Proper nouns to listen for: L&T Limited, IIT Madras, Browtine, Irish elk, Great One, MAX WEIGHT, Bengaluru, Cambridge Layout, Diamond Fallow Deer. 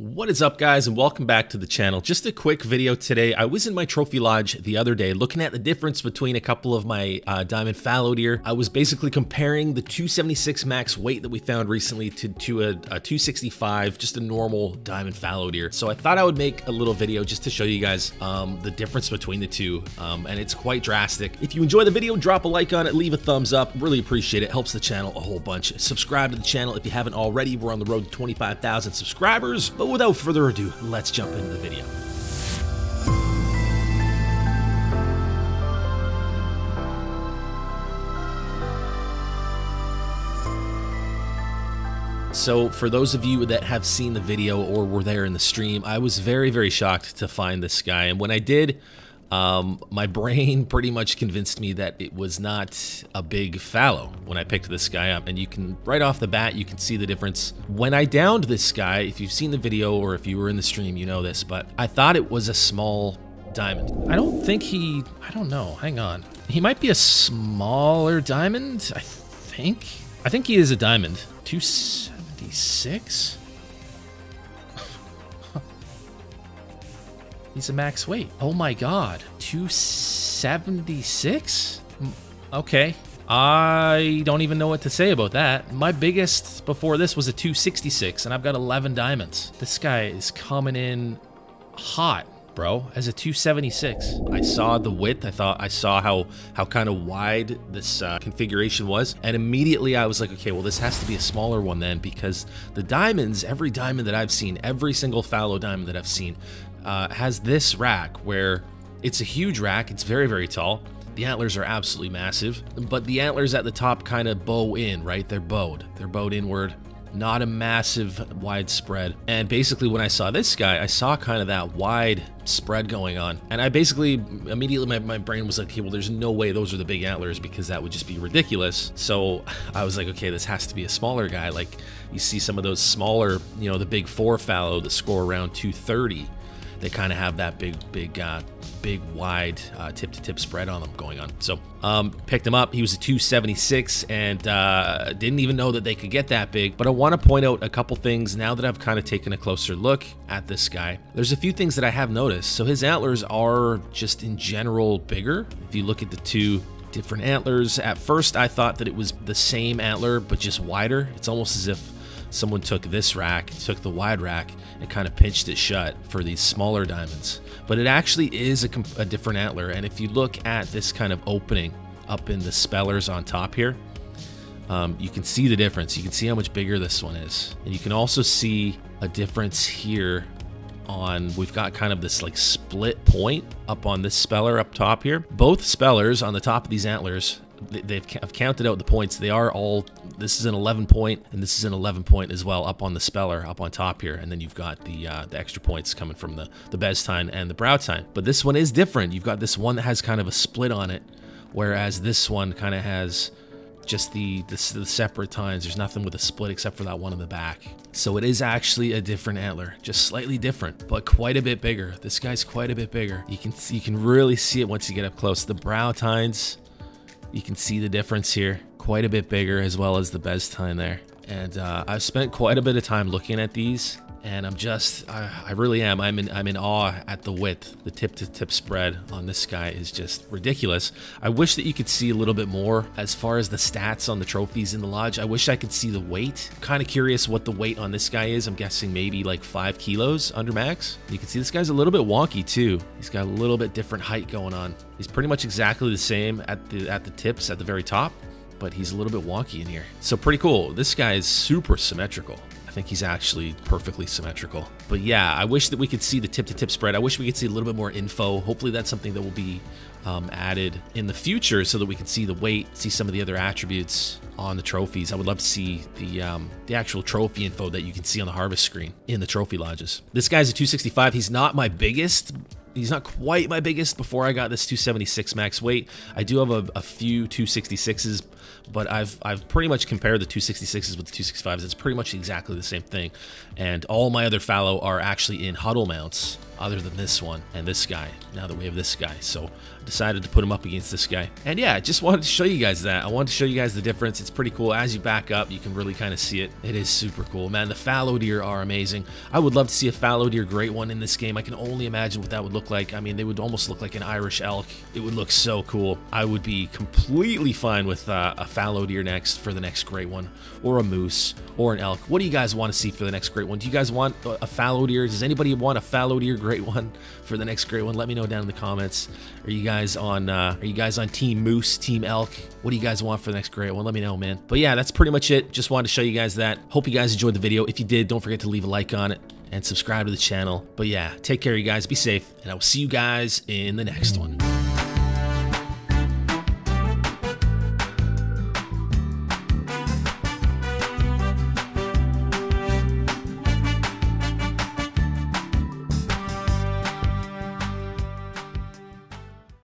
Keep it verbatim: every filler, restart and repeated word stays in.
What is up, guys, and welcome back to the channel. Just a quick video today. I was in my trophy lodge the other day looking at the difference between a couple of my uh, Diamond Fallow Deer. I was basically comparing the two seventy-six max weight that we found recently to, to a, a two sixty-five, just a normal Diamond Fallow Deer. So I thought I would make a little video just to show you guys um, the difference between the two, um, and it's quite drastic. If you enjoy the video, drop a like on it, leave a thumbs up. Really appreciate it. Helps the channel a whole bunch. Subscribe to the channel if you haven't already. We're on the road to twenty-five thousand subscribers. But without further ado, let's jump into the video. So for those of you that have seen the video or were there in the stream, I was very, very shocked to find this guy. And when I did, um, my brain pretty much convinced me that it was not a big fallow when I picked this guy up. And you can, right off the bat, you can see the difference. When I downed this guy, if you've seen the video or if you were in the stream, you know this, but I thought it was a small diamond. I don't think he, I don't know, hang on. He might be a smaller diamond, I think. I think he is a diamond. two seventy-six? He's a max weight. Oh my god. two seventy-six? Okay. I don't even know what to say about that. My biggest before this was a two sixty-six, and I've got eleven diamonds. This guy is coming in hot, bro, as a two seventy-six. I saw the width. I thought I saw how how kind of wide this uh, configuration was, and immediately I was like, okay, well, this has to be a smaller one then, because the diamonds, every diamond that I've seen, every single fallow diamond that I've seen, Uh, has this rack where it's a huge rack. It's very, very tall. The antlers are absolutely massive, but the antlers at the top kind of bow in, right? They're bowed. They're bowed inward. Not a massive widespread. And basically when I saw this guy, I saw kind of that wide spread going on. And I basically, immediately my, my brain was like, okay, well, there's no way those are the big antlers, because that would just be ridiculous. So I was like, okay, this has to be a smaller guy. Like, you see some of those smaller, you know, the big four fallow that score around two thirty. They kind of have that big, big, uh, big wide uh, tip to tip spread on them going on. So um, picked him up. He was a two seventy-six, and uh, didn't even know that they could get that big. But I want to point out a couple things now that I've kind of taken a closer look at this guy. There's a few things that I have noticed. So his antlers are just in general bigger. If you look at the two different antlers, at first I thought that it was the same antler, but just wider. It's almost as if someone took this rack, took the wide rack, and kind of pinched it shut for these smaller diamonds. But it actually is a, a different antler. And if you look at this kind of opening up in the spellers on top here, um, you can see the difference. You can see how much bigger this one is. And you can also see a difference here on, we've got kind of this like split point up on this speller up top here. Both spellers on the top of these antlers, they've I've counted out the points. They are all, this is an eleven point, and this is an eleven point as well up on the speller up on top here. And then you've got the uh, the extra points coming from the, the Bestine and the Browtine. But this one is different. You've got this one that has kind of a split on it, whereas this one kind of has just the, the, the separate tines. There's nothing with a split except for that one in the back. So it is actually a different antler, just slightly different, but quite a bit bigger. This guy's quite a bit bigger. You can, you can really see it once you get up close. The Browtines, you can see the difference here, quite a bit bigger, as well as the Bestine there. And uh, I've spent quite a bit of time looking at these, and I'm just, I, I really am, I'm in, I'm in awe at the width. The tip-to-tip spread on this guy is just ridiculous. I wish that you could see a little bit more as far as the stats on the trophies in the lodge. I wish I could see the weight. Kind of curious what the weight on this guy is. I'm guessing maybe like five kilos under max. You can see this guy's a little bit wonky too. He's got a little bit different height going on. He's pretty much exactly the same at the at the tips at the very top, but he's a little bit wonky in here. So pretty cool. This guy is super symmetrical. I think he's actually perfectly symmetrical. But yeah, I wish that we could see the tip-to-tip spread. I wish we could see a little bit more info. Hopefully that's something that will be um, added in the future, so that we can see the weight, see some of the other attributes on the trophies. I would love to see the um, the actual trophy info that you can see on the harvest screen in the trophy lodges. This guy's a two sixty-five. He's not my biggest. He's not quite my biggest before I got this two seventy-six max weight. I do have a, a few two sixty-sixes, but I've I've pretty much compared the two sixty-sixes with the two sixty-fives. It's pretty much exactly the same thing. And all my other fallow are actually in huddle mounts. other than this one and this guy, now that we have this guy. So I decided to put him up against this guy. And yeah, I just wanted to show you guys that. I wanted to show you guys the difference. It's pretty cool. As you back up, you can really kind of see it. It is super cool. Man, the fallow deer are amazing. I would love to see a fallow deer great one in this game. I can only imagine what that would look like. I mean, they would almost look like an Irish elk. It would look so cool. I would be completely fine with uh, a fallow deer next for the next great one, or a moose, or an elk. What do you guys want to see for the next great one? Do you guys want a fallow deer? Does anybody want a fallow deer great one for the next great one? Let me know down in the comments. Are you guys on uh, are you guys on team moose, team elk? What do you guys want for the next great one? Let me know, man. But yeah, that's pretty much it. Just wanted to show you guys that. Hope you guys enjoyed the video. If you did, don't forget to leave a like on it and subscribe to the channel. But yeah, take care, you guys. Be safe, and I will see you guys in the next one.